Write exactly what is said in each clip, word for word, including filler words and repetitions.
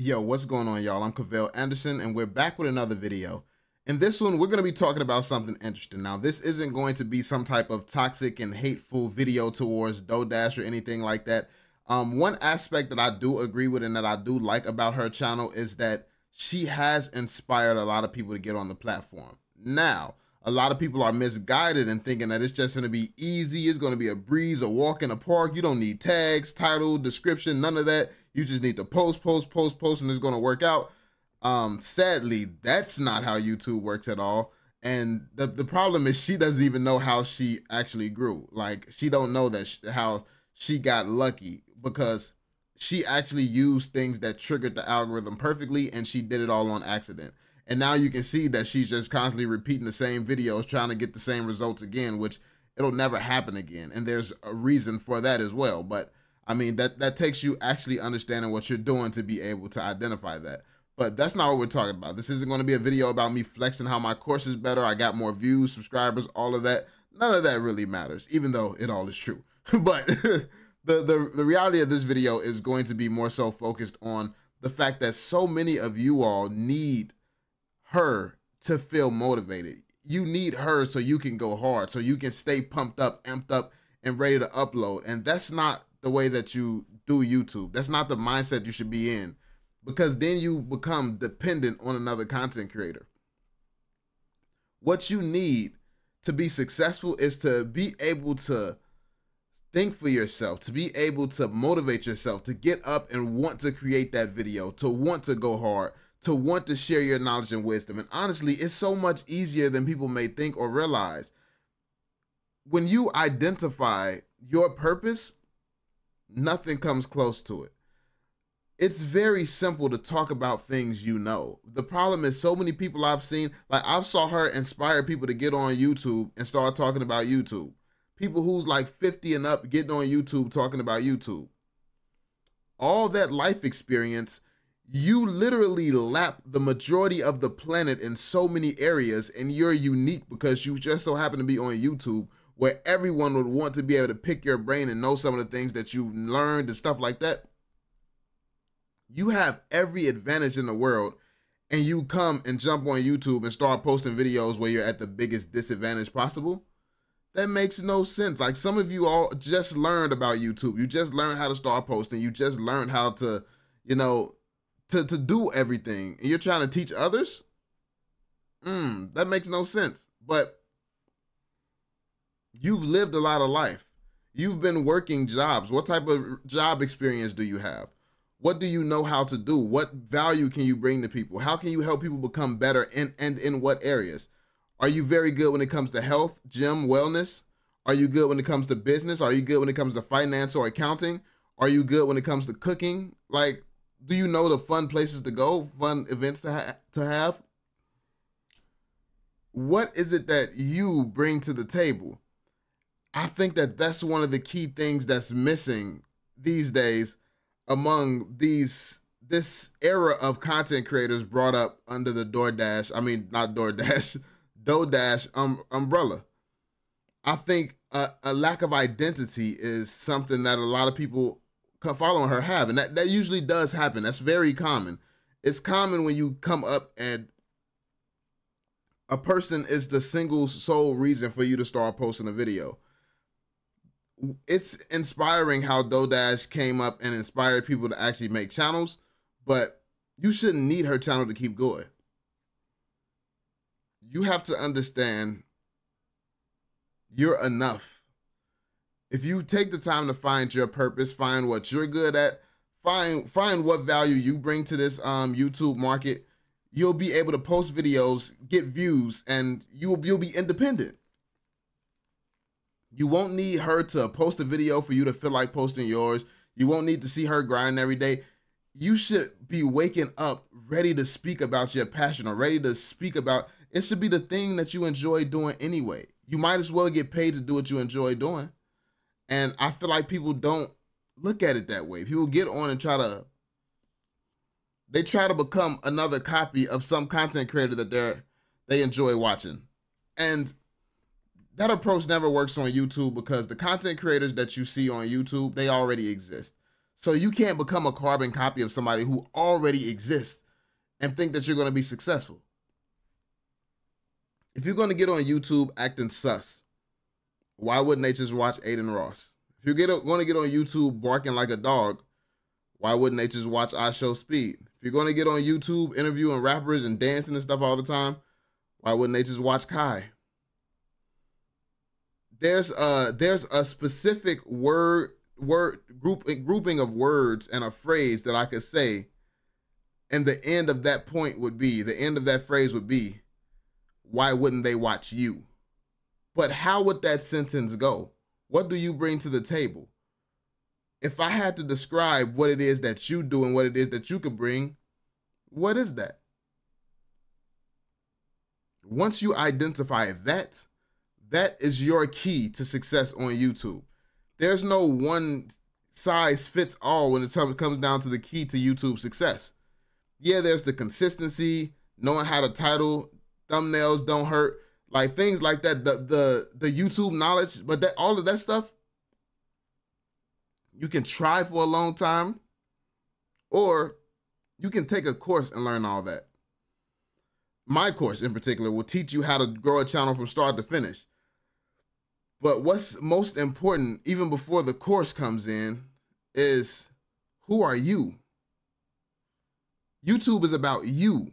Yo, what's going on, y'all? I'm Cavell Anderson, and we're back with another video. In this one, we're going to be talking about something interesting. Now, this isn't going to be some type of toxic and hateful video towards Dough Dash or anything like that. Um, one aspect that I do agree with and that I do like about her channel is that she has inspired a lot of people to get on the platform. Now, a lot of people are misguided and thinking that it's just going to be easy. It's going to be a breeze, a walk in the park. You don't need tags, title, description, none of that. You just need to post, post, post, post, and it's going to work out. Um, sadly, that's not how YouTube works at all. And the, the problem is she doesn't even know how she actually grew. Like, she don't know that she, how she got lucky, because she actually used things that triggered the algorithm perfectly, and she did it all on accident. And now you can see that she's just constantly repeating the same videos, trying to get the same results again, which it'll never happen again. And there's a reason for that as well. But I mean, that, that takes you actually understanding what you're doing to be able to identify that. But that's not what we're talking about. This isn't going to be a video about me flexing how my course is better, I got more views, subscribers, all of that. None of that really matters, even though it all is true. But the, the, the reality of this video is going to be more so focused on the fact that so many of you all need her to feel motivated. You need her so you can go hard, so you can stay pumped up, amped up, and ready to upload. And that's not the way that you do YouTube. That's not the mindset you should be in, because then you become dependent on another content creator. What you need to be successful is to be able to think for yourself, to be able to motivate yourself, to get up and want to create that video, to want to go hard, to want to share your knowledge and wisdom. And honestly, it's so much easier than people may think or realize. When you identify your purpose, nothing comes close to it. It's very simple to talk about things you know. The problem is so many people I've seen, like I've saw her inspire people to get on YouTube and start talking about YouTube. People who's like fifty and up getting on YouTube talking about YouTube. All that life experience, you literally lap the majority of the planet in so many areas, and you're unique because you just so happen to be on YouTube, where everyone would want to be able to pick your brain and know some of the things that you've learned and stuff like that. You have every advantage in the world, and you come and jump on YouTube and start posting videos where you're at the biggest disadvantage possible. That makes no sense. Like, some of you all just learned about YouTube. You just learned how to start posting. You just learned how to, you know, to, to do everything. And you're trying to teach others? Mm, that makes no sense. But you've lived a lot of life. You've been working jobs. What type of job experience do you have? What do you know how to do? What value can you bring to people? How can you help people become better, and, and in what areas? Are you very good when it comes to health, gym, wellness? Are you good when it comes to business? Are you good when it comes to finance or accounting? Are you good when it comes to cooking? Like, do you know the fun places to go, fun events to, ha to have? What is it that you bring to the table? I think that that's one of the key things that's missing these days among these this era of content creators brought up under the Dough Dash, I mean, not Dough Dash, Dough Dash um, umbrella. I think a, a lack of identity is something that a lot of people following her have, and that, that usually does happen. That's very common. It's common when you come up and a person is the single sole reason for you to start posting a video. It's inspiring how Dough Dash came up and inspired people to actually make channels, but you shouldn't need her channel to keep going. You have to understand you're enough. If you take the time to find your purpose, find what you're good at, find find what value you bring to this um, YouTube market, you'll be able to post videos, get views, and you'll, you'll be independent. You won't need her to post a video for you to feel like posting yours. You won't need to see her grind every day. You should be waking up ready to speak about your passion, or ready to speak about, it should be the thing that you enjoy doing anyway. You might as well get paid to do what you enjoy doing. And I feel like people don't look at it that way. People get on and try to, they try to become another copy of some content creator that they're, they enjoy watching. And that approach never works on YouTube, because the content creators that you see on YouTube, they already exist. So you can't become a carbon copy of somebody who already exists and think that you're going to be successful. If you're going to get on YouTube acting sus, why wouldn't they just watch Aiden Ross? If you're going to get on YouTube barking like a dog, why wouldn't they just watch I Show Speed? If you're going to get on YouTube interviewing rappers and dancing and stuff all the time, why wouldn't they just watch Kai? There's a, there's a specific word, word group, grouping of words and a phrase that I could say, and the end of that point would be, the end of that phrase would be, why wouldn't they watch you? But how would that sentence go? What do you bring to the table? If I had to describe what it is that you do and what it is that you could bring, what is that? Once you identify that, that is your key to success on YouTube. There's no one size fits all when it comes down to the key to YouTube success. Yeah, there's the consistency, knowing how to title, thumbnails don't hurt, like things like that, the the the YouTube knowledge, but that all of that stuff, you can try for a long time, or you can take a course and learn all that. My course in particular will teach you how to grow a channel from start to finish. But what's most important, even before the course comes in, is who are you? YouTube is about you.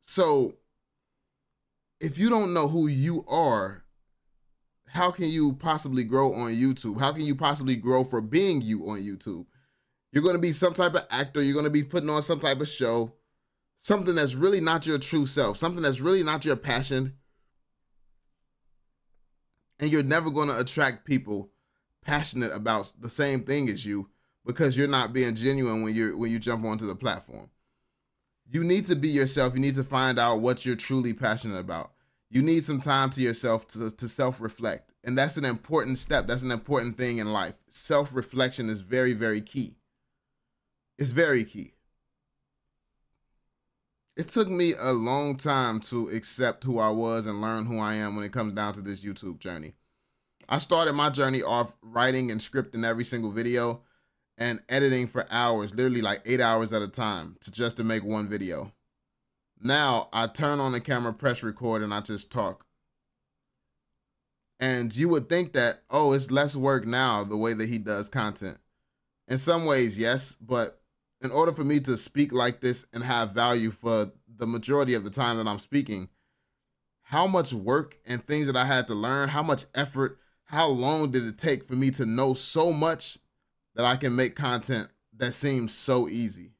So if you don't know who you are, how can you possibly grow on YouTube? How can you possibly grow for being you on YouTube? You're going to be some type of actor. You're going to be putting on some type of show, something that's really not your true self, something that's really not your passion. And you're never going to attract people passionate about the same thing as you, because you're not being genuine when you're, when you jump onto the platform. You need to be yourself. You need to find out what you're truly passionate about. You need some time to yourself to, to self-reflect. And that's an important step. That's an important thing in life. Self-reflection is very, very key. It's very key. It took me a long time to accept who I was and learn who I am when it comes down to this YouTube journey. I started my journey off writing and scripting every single video, and editing for hours, literally like eight hours at a time, to just to make one video. Now I turn on the camera, press record, and I just talk. And you would think that, oh, it's less work now the way that he does content. In some ways, yes, but in order for me to speak like this and have value for the majority of the time that I'm speaking, how much work and things that I had to learn, how much effort, how long did it take for me to know so much that I can make content that seems so easy?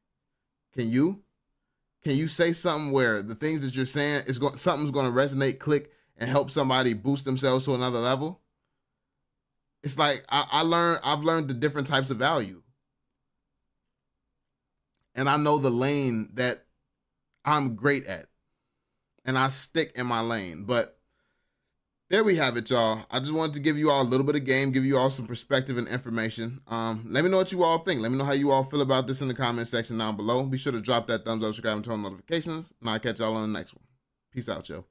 Can you? Can you say something where the things that you're saying, is going, something's gonna resonate, click, and help somebody boost themselves to another level? It's like, I, I learned, I've learned the different types of value. And I know the lane that I'm great at, and I stick in my lane. But there we have it, y'all. I just wanted to give you all a little bit of game, give you all some perspective and information. Um, let me know what you all think. Let me know how you all feel about this in the comment section down below. Be sure to drop that thumbs up, subscribe, and turn on notifications, and I'll catch y'all on the next one. Peace out, yo.